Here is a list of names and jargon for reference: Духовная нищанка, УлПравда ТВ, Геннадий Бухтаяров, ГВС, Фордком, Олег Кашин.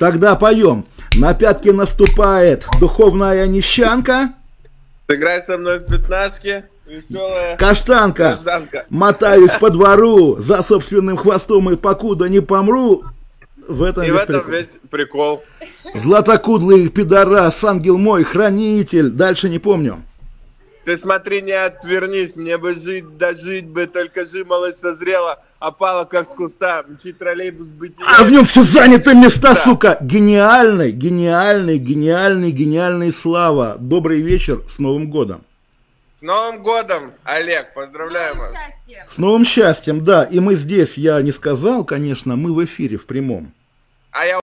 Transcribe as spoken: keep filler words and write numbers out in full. Тогда поем. На пятки наступает духовная нищанка. Сыграй со мной в пятнашки. Веселая каштанка. Каштанка. Мотаюсь по двору за собственным хвостом и покуда не помру. В этом, и весь, в этом прикол. весь прикол. Златокудлый пидорас, ангел мой, хранитель. Дальше не помню. Ты смотри, не отвернись, мне бы жить, дожить бы, только жимолость созрела, опала как с куста, мчит троллейбус бытия. А в нем все заняты места, сука! Гениальный, гениальный, гениальный, гениальный Слава. Добрый вечер, с Новым годом. С Новым годом, Олег, поздравляем вас. С новым счастьем, да, и мы здесь, я не сказал, конечно, мы в эфире в прямом. А я